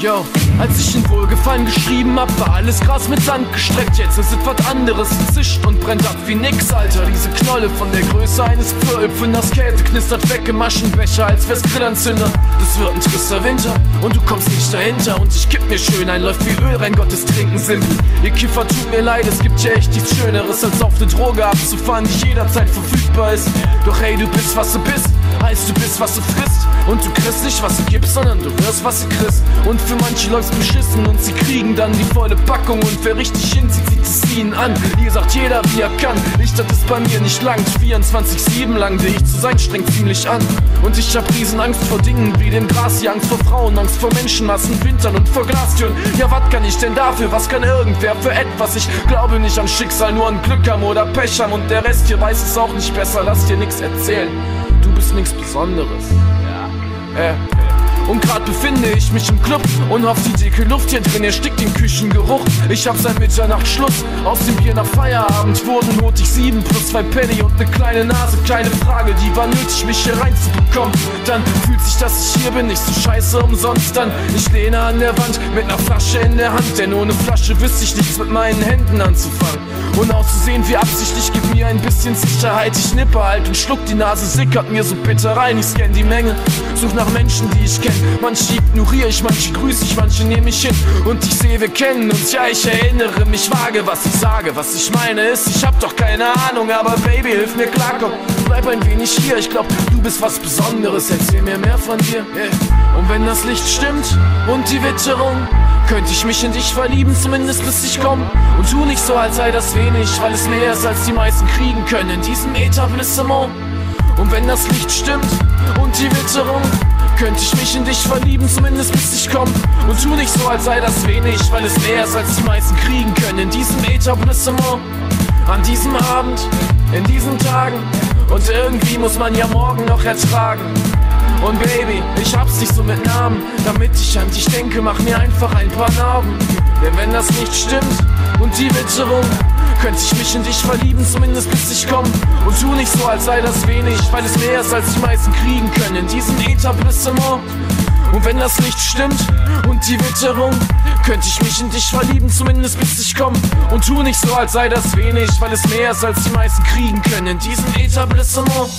Yo, als ich in Wohlgefallen geschrieben hab, war alles Gras mit Sand gestreckt. Jetzt ist es was anderes, es zischt und brennt ab wie nix, Alter. Diese Knolle von der Größe eines Pfiröpfenders Kälte knistert weg im Aschenbecher, als wär's Grillanzünder. Das wird ein trister Winter und du kommst nicht dahinter. Und ich kipp mir schön ein, läuft wie Öl rein, Gottes Trinken simpel. Ihr Kiffer, tut mir leid, es gibt ja echt nichts Schöneres, als auf 'ne Droge abzufahren, die jederzeit verfügbar ist. Doch hey, du bist, was du bist, heißt, du bist, was du frisst. Und du kriegst nicht, was du gibst, sondern du wirst, was du kriegst. Und für manche läuft's beschissen und sie kriegen dann die volle Packung. Und wer richtig hinzieht, sieht es ihnen an. Hier sagt jeder, wie er kann. Ich, das ist bei mir nicht langt. 24/7 lang, der ich zu sein, strengt ziemlich an. Und ich hab Riesenangst vor Dingen wie dem Gras, die Angst vor Frauen, Angst vor Menschenmassen, Wintern und vor Glastüren. Ja, was kann ich denn dafür? Was kann irgendwer für etwas? Ich glaube nicht am Schicksal, nur an Glück haben oder Pech haben. Und der Rest hier weiß es auch nicht besser, lass dir nichts erzählen. Du bist nichts Besonderes. Ja. Und grad befinde ich mich im Club und hoff, die dicke Luft hier drin erstickt den Küchengeruch. Ich hab seit Mitternacht Schluss, aus dem Bier nach Feierabend wurden hol ich 7 plus 2 Penny und ne kleine Nase. Keine Frage, die war nötig, mich hier reinzubekommen. Dann fühlt sich, dass ich hier bin, nicht so scheiße umsonst. Dann, ich lehne an der Wand mit ner Flasche in der Hand, denn ohne Flasche wüsste ich nichts mit meinen Händen anzufangen. Und auszusehen wie absichtlich, gib mir ein bisschen Sicherheit. Ich nippe halt und schluck, die Nase sickert mir so bitter rein. Ich scann die Menge, such nach Menschen, die ich kenn. Manche ignoriere ich, manche grüße ich, manche nehme ich hin. Und ich sehe, wir kennen uns, ja, ich erinnere mich vage, was ich sage. Was ich meine ist, ich hab doch keine Ahnung, aber Baby, hilf mir klarkommen. Bleib ein wenig hier, ich glaub, du bist was Besonderes, erzähl mir mehr von dir. Und wenn das Licht stimmt und die Witterung, könnte ich mich in dich verlieben, zumindest bis ich komm. Und tu nicht so, als sei das wenig, weil es mehr ist, als die meisten kriegen können in diesem Etablissement. Und wenn das Licht stimmt und die Witterung, könnte ich mich in dich verlieben, zumindest bis ich komm. Und tu nicht so, als sei das wenig, weil es mehr ist, als die meisten kriegen können in diesem Etablissement. An diesem Abend, in diesen Tagen, und irgendwie muss man ja morgen noch ertragen. Und Baby, ich hab's nicht so mit Namen, damit ich an dich denke, mach mir einfach ein paar Narben. Denn wenn das nicht stimmt und die Witterung, könnte ich mich in dich verlieben, zumindest bis ich komm. Und tu nicht so, als sei das wenig, weil es mehr ist, als die meisten kriegen können in diesem Etablissement. Und wenn das Licht stimmt und die Witterung, könnte ich mich in dich verlieben, zumindest bis ich komm. Und tu nicht so, als sei das wenig, weil es mehr ist, als die meisten kriegen können in diesem Etablissement.